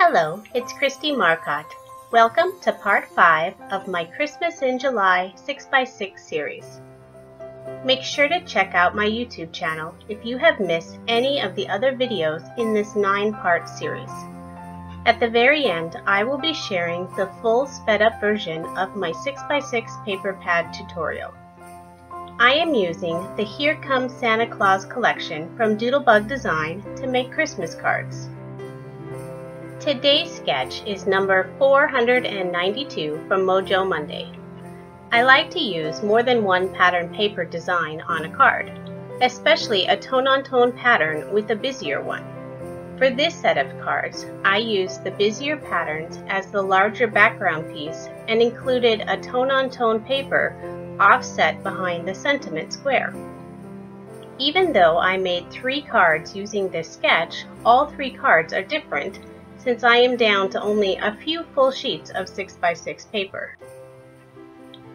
Hello, it's Kristie Marcotte. Welcome to part 5 of my Christmas in July 6x6 series. Make sure to check out my YouTube channel if you have missed any of the other videos in this 9-part series. At the very end, I will be sharing the full sped-up version of my 6x6 paper pad tutorial. I am using the Here Comes Santa Claus collection from Doodlebug Design to make Christmas cards. Today's sketch is number 492 from Mojo Monday. I like to use more than one pattern paper design on a card, especially a tone-on-tone pattern with a busier one. For this set of cards, I used the busier patterns as the larger background piece and included a tone-on-tone paper offset behind the sentiment square. Even though I made 3 cards using this sketch, all 3 cards are different, since I am down to only a few full sheets of 6x6 paper.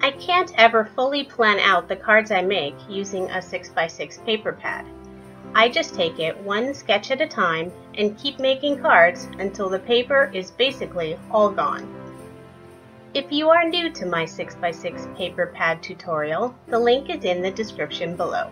I can't ever fully plan out the cards I make using a 6x6 paper pad. I just take it one sketch at a time and keep making cards until the paper is basically all gone. If you are new to my 6x6 paper pad tutorial, the link is in the description below.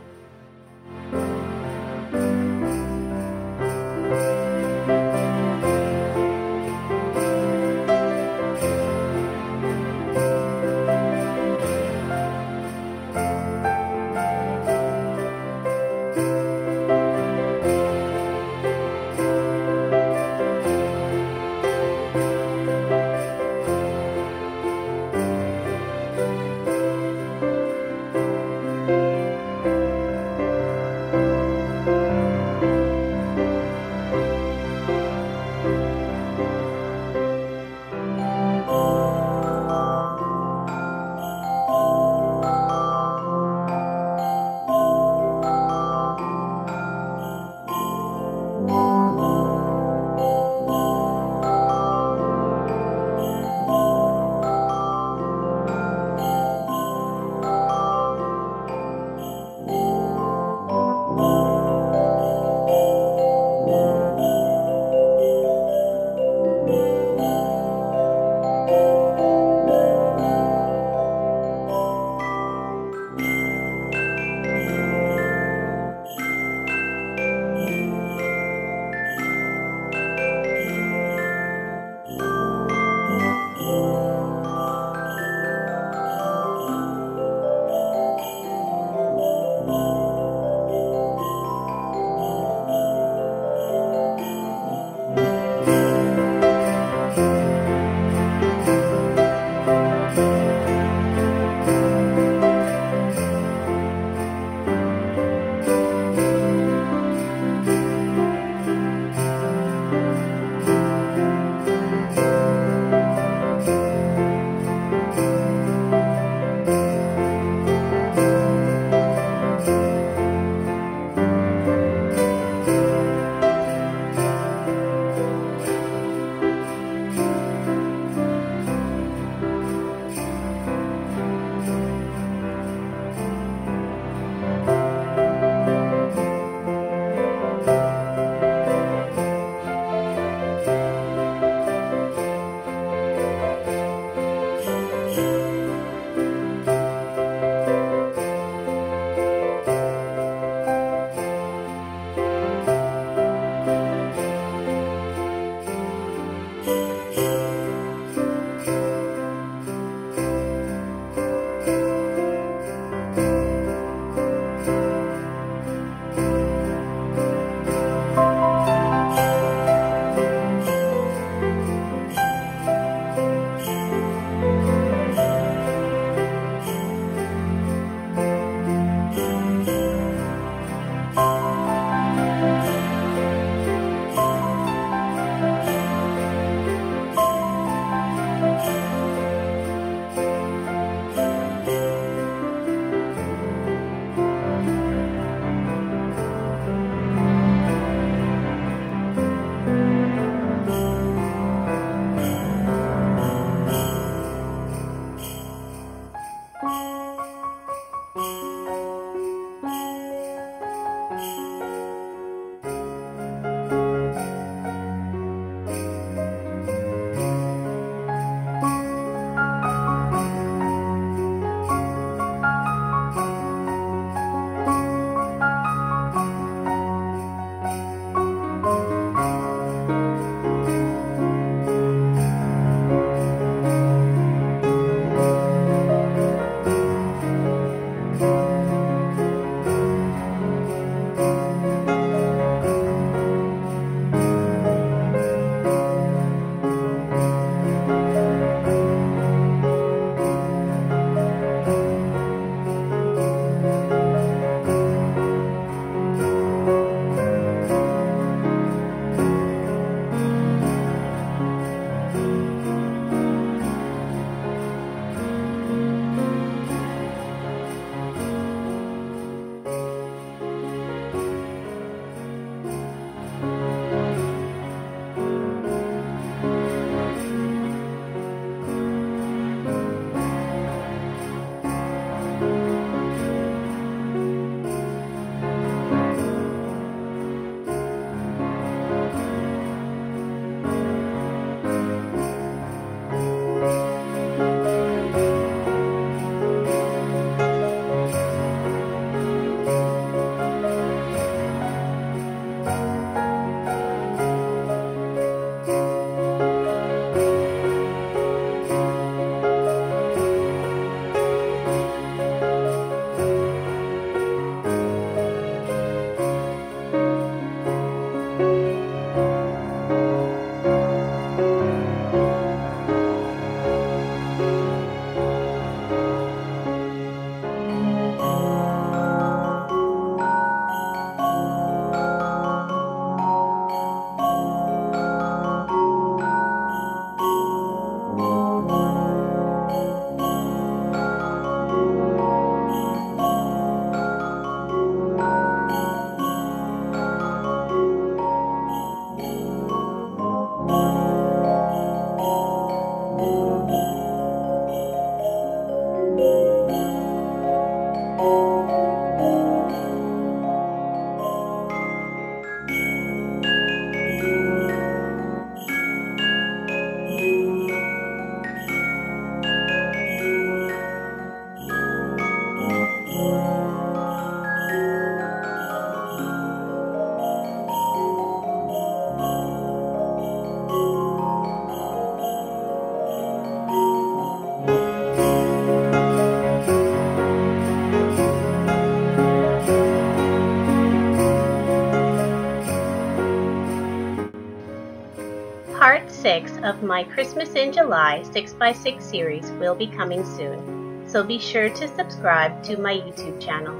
Part 6 of my Christmas in July 6x6 series will be coming soon, so be sure to subscribe to my YouTube channel.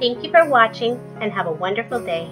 Thank you for watching and have a wonderful day.